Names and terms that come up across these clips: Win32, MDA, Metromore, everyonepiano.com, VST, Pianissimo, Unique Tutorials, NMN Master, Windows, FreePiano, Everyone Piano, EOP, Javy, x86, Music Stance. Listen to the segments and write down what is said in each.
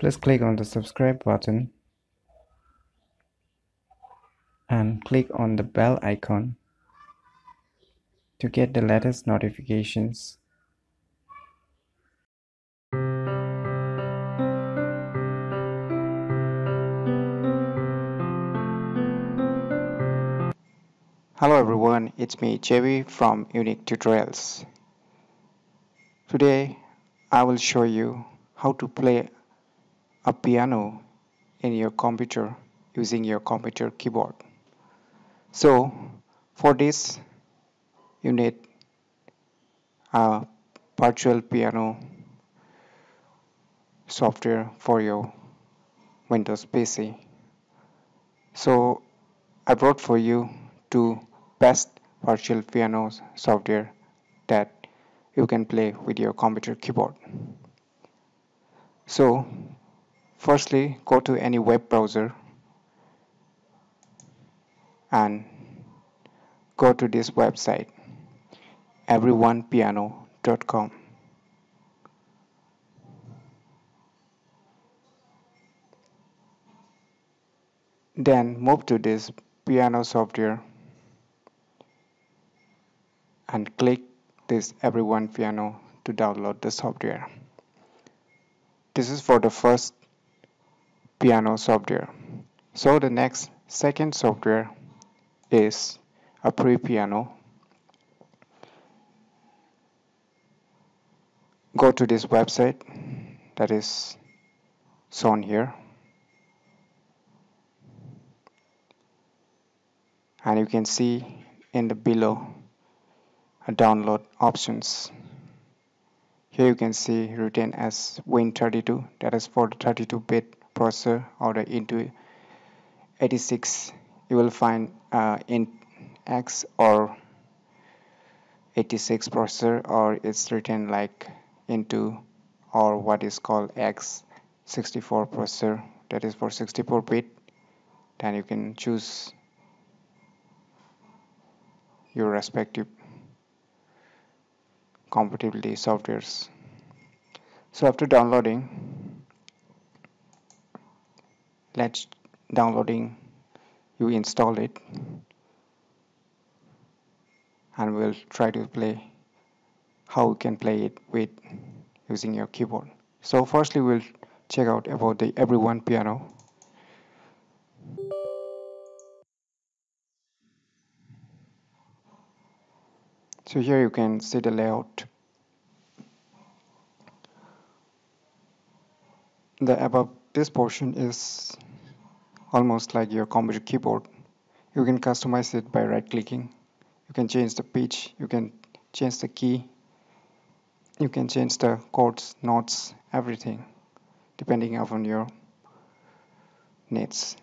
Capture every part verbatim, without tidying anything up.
please click on the subscribe button and click on the bell icon to get the latest notifications. Hello everyone, it's me Javy from Unique Tutorials. Today I will show you how to play a piano in your computer using your computer keyboard. So for this you need a virtual piano software for your Windows P C. So I brought for you two best virtual piano software that you can play with your computer keyboard. So firstly, go to any web browser and go to this website, everyone piano dot com. Then move to this piano software and click this Everyone Piano to download the software. This is for the first piano software. So the next second software is a FreePiano. Go to this website that is shown here, and you can see in the below a download options. Here you can see written as Win thirty-two, that is for the thirty-two bit processor or the x eighty-six. You will find uh, in X or eighty-six processor, or it's written like into, or what is called x sixty-four processor, that is for sixty-four bit. Then you can choose your respective compatibility softwares. So after downloading, let's downloading you install it, and we'll try to play how you can play it with using your keyboard. So firstly we'll check out about the Everyone Piano. So here you can see the layout. The above this portion is almost like your computer keyboard. You can customize it by right clicking. You can change the pitch, you can change the key, you can change the chords, notes, everything depending upon your needs.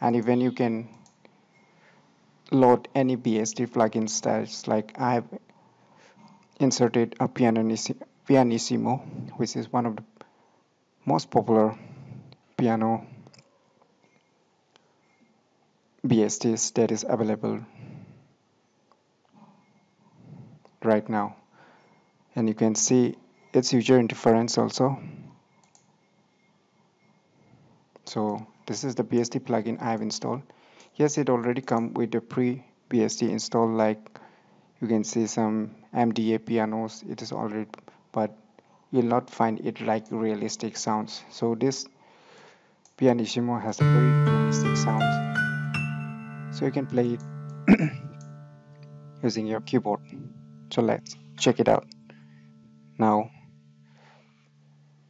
And even you can load any V S T plugin styles, like I have inserted a Pianissimo, which is one of the most popular piano V S Ts that is available right now. And you can see its user interference also. So this is the V S T plugin I have installed. Yes, it already comes with the pre-V S T install, like you can see some M D A pianos, it is already, but you'll not find it like realistic sounds. So this Pianissimo has a very realistic sound. So you can play it using your keyboard. So let's check it out. Now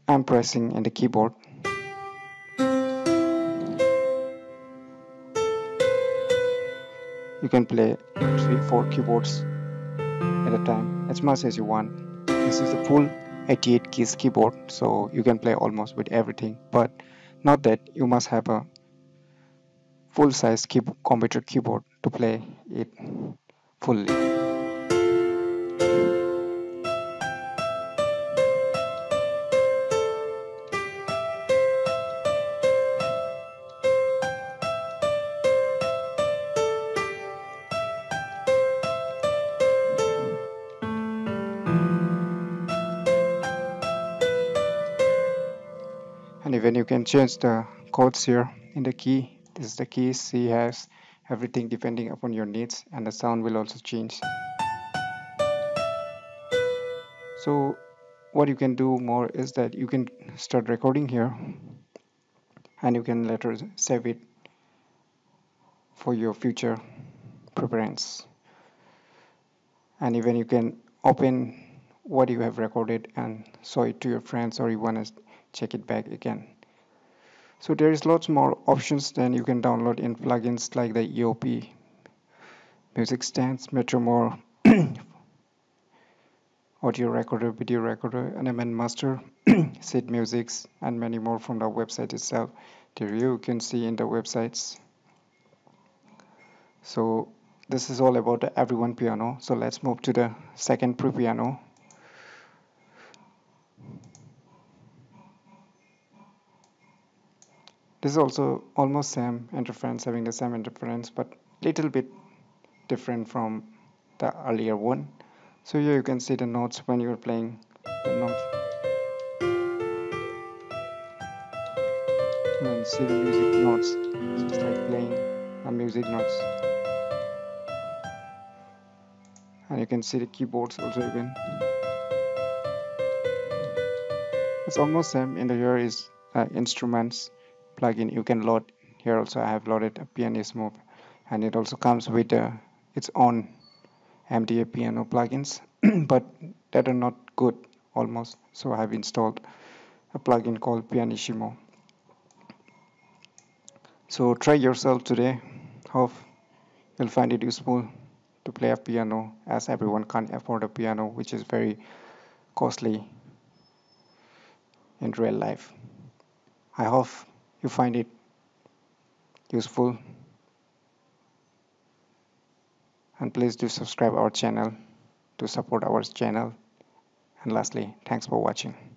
I'm pressing in the keyboard. You can play three four keyboards at a time, as much as you want. This is a full eighty-eight keys keyboard, so you can play almost with everything, but not that you must have a full-size key computer keyboard to play it fully. even you can change the codes here in the key. This is the key. She has everything depending upon your needs, and the sound will also change. So what you can do more is that you can start recording here, and you can later save it for your future preference. And even you can open what you have recorded and show it to your friends, or you want to check it back again. So there is lots more options than you can download in plugins like the E O P, Music Stance, Metromore, Audio Recorder, Video Recorder, N M N Master, Sheet Musics, and many more from the website itself. There you can see in the websites. So this is all about the Everyone Piano. So let's move to the second pre-piano. This is also almost same interference, having the same interference, but little bit different from the earlier one. So here you can see the notes when you are playing the notes. And then see the music notes. It's just like playing a music notes. And you can see the keyboards also even. It's almost same. In the here is uh, instruments plugin you can load. Here also I have loaded a Pianissimo, and it also comes with uh, its own M D A piano plugins but that are not good almost, so I have installed a plugin called Pianissimo. So try yourself today. Hope you'll find it useful to play a piano, as everyone can't afford a piano, which is very costly in real life. I hope you find it useful, and please do subscribe our channel to support our channel. And lastly, thanks for watching.